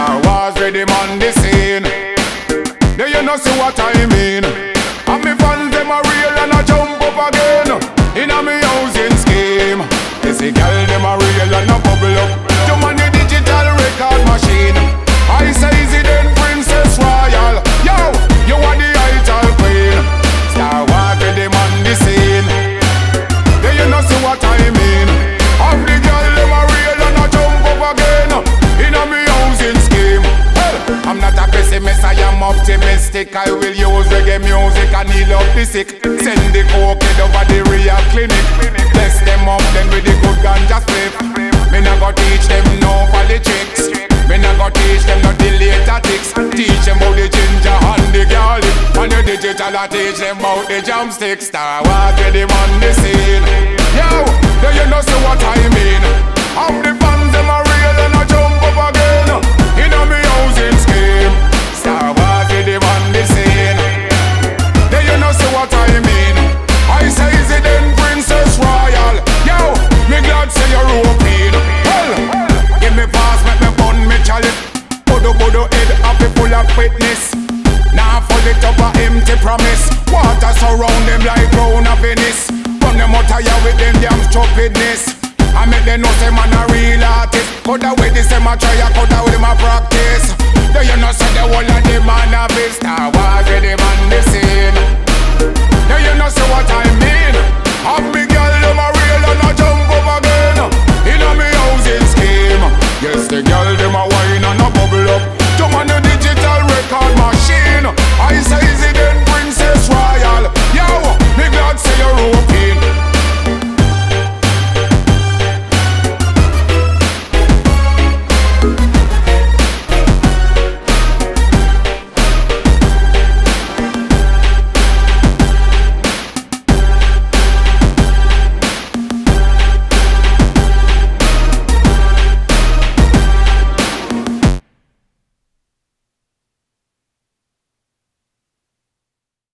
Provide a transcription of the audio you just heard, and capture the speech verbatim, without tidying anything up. I was ready on the scene. Do you know see what I mean? And me fans them a real and a jump up again in a me housing scheme. They say girl them a real and a bubble up. You man the digital record machine. I say is it then Princess Royal? Yo, you are the idol queen. Star Wars ready on the scene. Do you know see what I mean? Of the girl them a real and a jump up again in a me housing scheme. Well, I'm not a pessimist, I am optimistic. I will use reggae music and heal up the sick. Send the coke over the real clinic. Bless them up then with the good ganja flip. Me na go teach them no folly tricks. Me na go teach them not the later tricks. Teach them about the ginger and the garlic. And the digital I teach them about the drumsticks. Star Wars get them on the scene. Yo, do you know see what I mean? How the fans them are real and I jump up again in a me housing scheme. Star Wars get them on the scene. Do you know see what I mean? I say is it then Princess Royal? Yo, me glad say you're open. Well, give me pass, make me bun, me chalice. Bodo bodo head happy full of fitness. Now nah, full it up a empty promise. Water surround them like round a Venice. Run them out of here with them damn stupidness. I make them know say man a real artist. Cut away this them a try, cut away them a practice. Do you know say the whole of them a novice? Star Wars with them on the scene.